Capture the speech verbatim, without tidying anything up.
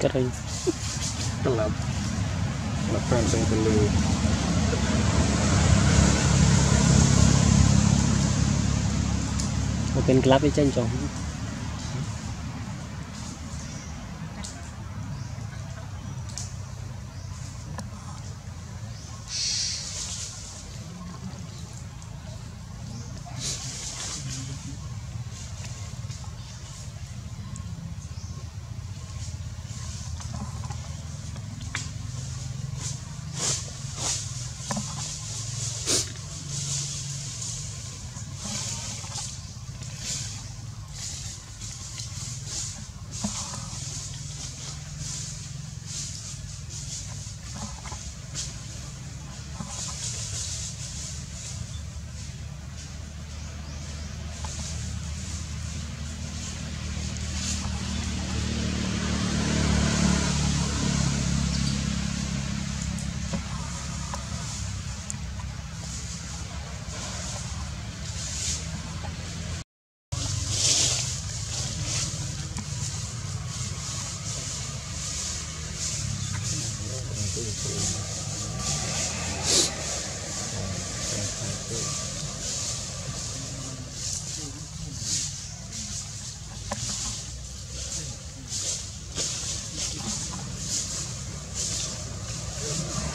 Keren. Gelap. Gelap yang gelap. Mungkin gelap ya cencong. Thank you.